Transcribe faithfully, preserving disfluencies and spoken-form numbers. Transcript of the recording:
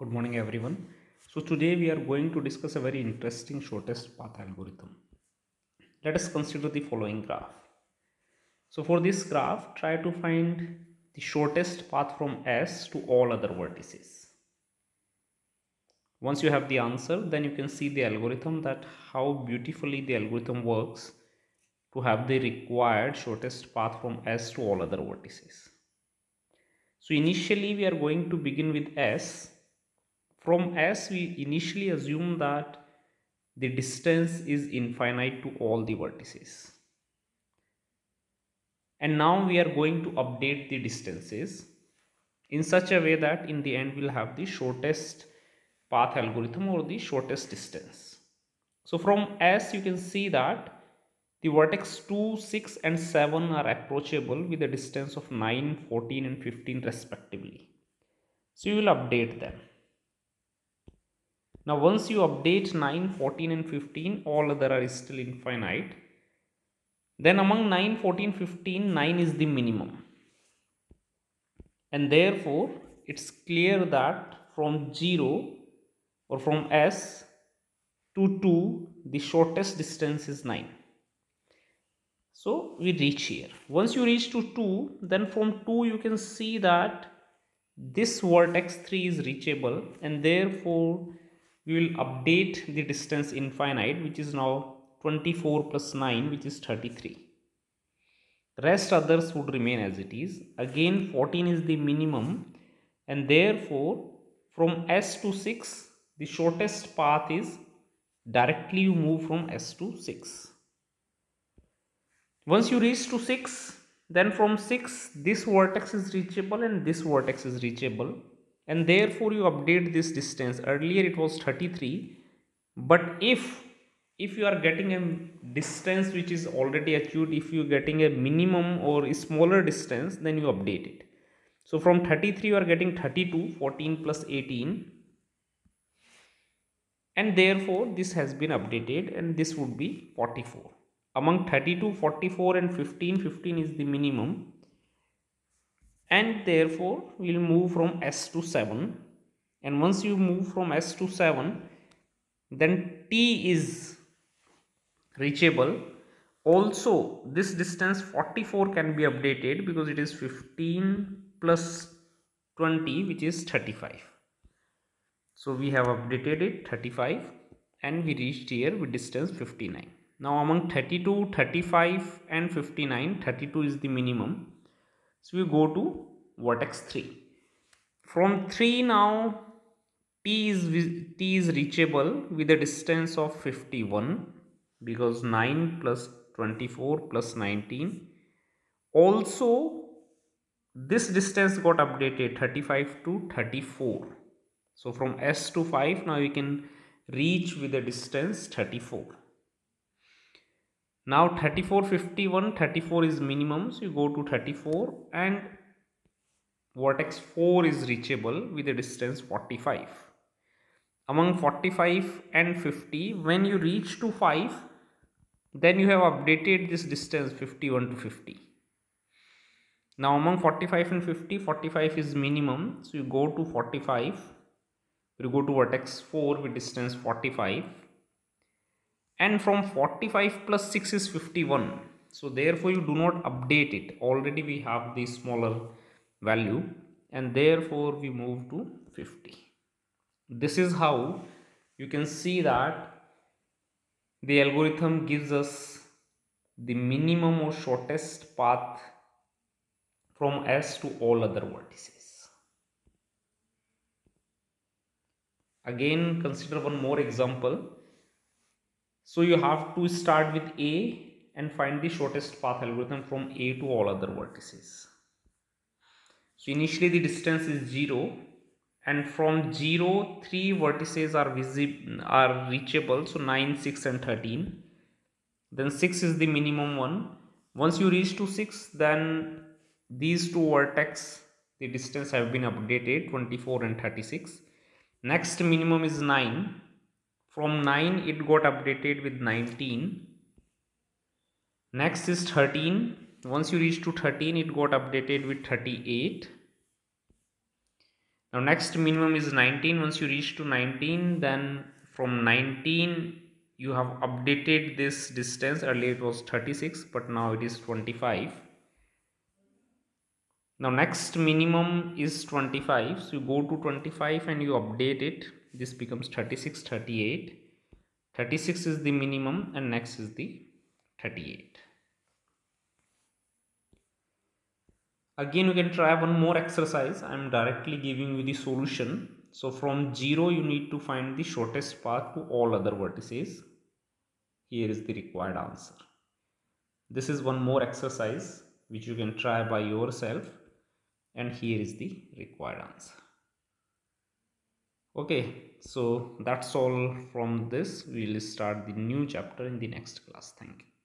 Good morning everyone. So today we are going to discuss a very interesting shortest path algorithm. Let us consider the following graph. So for this graph, try to find the shortest path from S to all other vertices. Once you have the answer, then you can see the algorithm, that how beautifully the algorithm works to have the required shortest path from S to all other vertices. So initially we are going to begin with S. From S, we initially assume that the distance is infinite to all the vertices. And now we are going to update the distances in such a way that in the end we'll have the shortest path algorithm or the shortest distance. So from S, you can see that the vertex two, six and seven are approachable with a distance of nine, fourteen and fifteen respectively. So you will update them. Now once you update nine, fourteen and fifteen, all other are still infinite. Then among nine, fourteen, fifteen, nine is the minimum. And therefore it's clear that from zero or from S to two, the shortest distance is nine. So we reach here. Once you reach to two, then from two you can see that this vertex three is reachable, and therefore we will update the distance infinite, which is now twenty-four plus nine, which is thirty-three. Rest others would remain as it is. Again, fourteen is the minimum, and therefore from S to six, the shortest path is directly you move from S to six. Once you reach to six, then from six, this vertex is reachable and this vertex is reachable. And therefore you update this distance. Earlier it was thirty-three, but if if you are getting a distance which is already achieved, if you are getting a minimum or a smaller distance, then you update it. So from thirty-three you are getting thirty-two, fourteen plus eighteen, and therefore this has been updated, and this would be forty-four. Among thirty-two, forty-four and fifteen, fifteen is the minimum. And therefore we'll move from S to seven, and once you move from S to seven, then T is reachable. Also this distance forty-four can be updated, because it is fifteen plus twenty, which is thirty-five. So we have updated it thirty-five, and we reached here with distance fifty-nine. Now among thirty-two, thirty-five and fifty-nine, thirty-two is the minimum. So we go to vertex three. From three now, T is, T is reachable with a distance of fifty-one, because nine plus twenty-four plus nineteen. Also, this distance got updated thirty-five to thirty-four. So from S to five, now we can reach with a distance thirty-four. Now thirty-four, fifty-one, thirty-four is minimum, so you go to thirty-four, and vertex four is reachable with a distance forty-five. Among forty-five and fifty, when you reach to five, then you have updated this distance fifty-one to fifty. Now among forty-five and fifty, forty-five is minimum, so you go to forty-five, you go to vertex four with distance forty-five. And from forty-five plus six is fifty-one. So therefore you do not update it. Already we have the smaller value, and therefore we move to fifty. This is how you can see that the algorithm gives us the minimum or shortest path from S to all other vertices. Again, consider one more example. So you have to start with A and find the shortest path algorithm from A to all other vertices. So initially the distance is zero, and from zero, three vertices are visible, are reachable. So nine, six and thirteen. Then six is the minimum one. Once you reach to six, then these two vertex, the distance have been updated, twenty-four and thirty-six. Next minimum is nine. From nine, it got updated with nineteen. Next is thirteen. Once you reach to thirteen, it got updated with thirty-eight. Now next minimum is nineteen. Once you reach to nineteen, then from nineteen you have updated this distance. Earlier it was thirty-six, but now it is twenty-five. Now next minimum is twenty-five, so you go to twenty-five and you update it. This becomes thirty-six, thirty-eight. Thirty-six is the minimum and next is the thirty-eight. Again you can try one more exercise. I am directly giving you the solution. So from zero you need to find the shortest path to all other vertices. Here is the required answer. This is one more exercise which you can try by yourself, and here is the required answer. Okay, so that's all from this. We will start the new chapter in the next class. Thank you.